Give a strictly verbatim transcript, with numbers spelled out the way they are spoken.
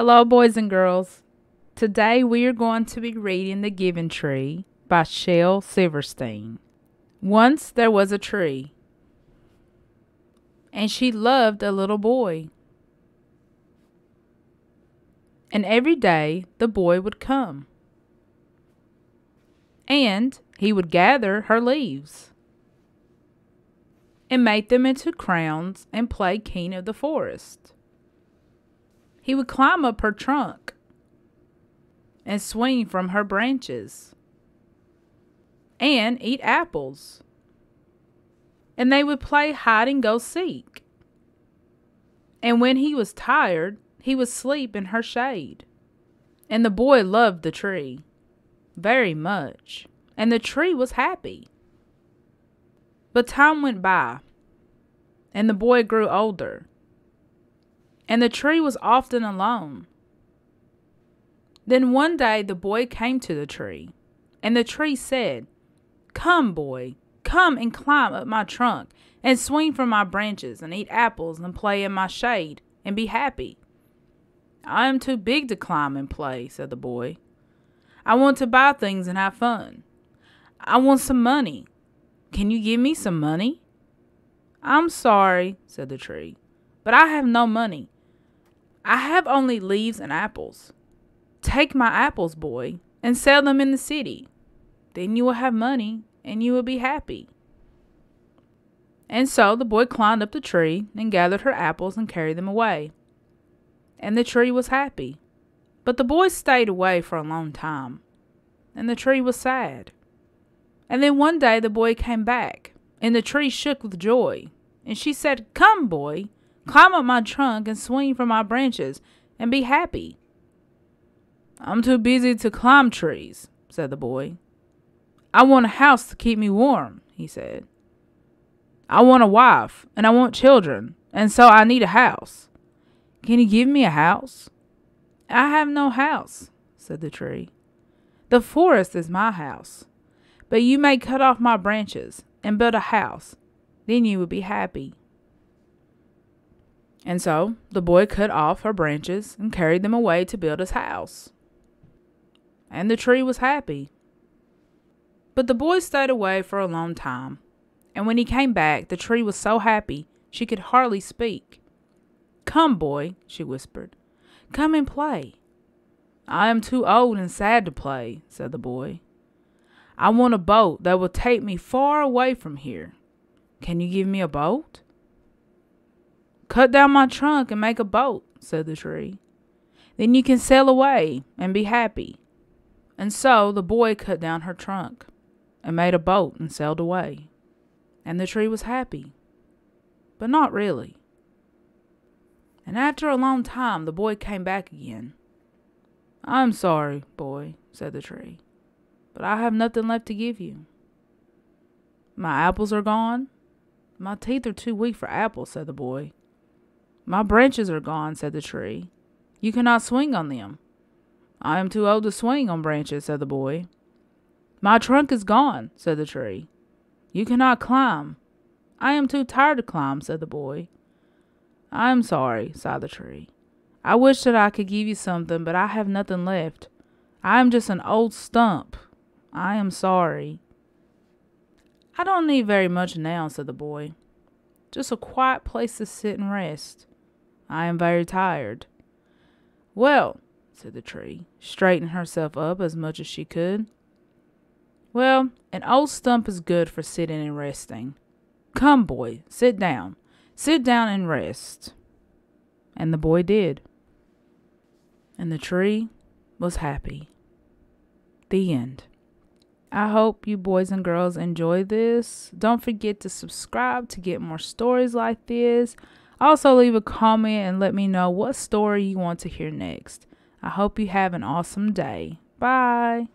Hello, boys and girls. Today we are going to be reading The Giving Tree by Shel Silverstein. Once there was a tree, and she loved a little boy. And every day the boy would come, and he would gather her leaves and make them into crowns and play king of the forest. He would climb up her trunk and swing from her branches and eat apples. And they would play hide-and-go-seek. And when he was tired, he would sleep in her shade. And the boy loved the tree very much, and the tree was happy. But time went by, and the boy grew older, and the tree was often alone. Then one day the boy came to the tree, and the tree said, "Come, boy, come and climb up my trunk, and swing from my branches, and eat apples, and play in my shade, and be happy." "I am too big to climb and play," said the boy. "I want to buy things and have fun. I want some money. Can you give me some money?" "I'm sorry," said the tree, "but I have no money. I have only leaves and apples. Take my apples, boy, and sell them in the city. Then you will have money and you will be happy." And so the boy climbed up the tree and gathered her apples and carried them away. And the tree was happy. But the boy stayed away for a long time, and the tree was sad. And then one day the boy came back, and the tree shook with joy. And she said, "Come, boy, climb up my trunk and swing from my branches and be happy." "I'm too busy to climb trees," said the boy. "I want a house to keep me warm," he said. "I want a wife, and I want children, and so I need a house. Can you give me a house?" "I have no house," said the tree. "The forest is my house. But you may cut off my branches and build a house. Then you will be happy." And so the boy cut off her branches and carried them away to build his house. And the tree was happy. But the boy stayed away for a long time. And when he came back, the tree was so happy she could hardly speak. "Come, boy," she whispered. "Come and play." "I am too old and sad to play," said the boy. "I want a boat that will take me far away from here. Can you give me a boat?" "Cut down my trunk and make a boat," said the tree. "Then you can sail away and be happy." And so the boy cut down her trunk and made a boat and sailed away. And the tree was happy, but not really. And after a long time, the boy came back again. "I'm sorry, boy," said the tree, "but I have nothing left to give you. My apples are gone." "My teeth are too weak for apples," said the boy. "My branches are gone," said the tree. "You cannot swing on them." "I am too old to swing on branches," said the boy. "My trunk is gone," said the tree. "You cannot climb." "I am too tired to climb," said the boy. "I am sorry," sighed the tree. "I wish that I could give you something, but I have nothing left. I am just an old stump. I am sorry." "I don't need very much now," said the boy. "Just a quiet place to sit and rest. I am very tired." "Well," said the tree, straightening herself up as much as she could. "Well, an old stump is good for sitting and resting. Come, boy, sit down. Sit down and rest." And the boy did. And the tree was happy. The end. I hope you boys and girls enjoy this. Don't forget to subscribe to get more stories like this. Also, leave a comment and let me know what story you want to hear next. I hope you have an awesome day. Bye.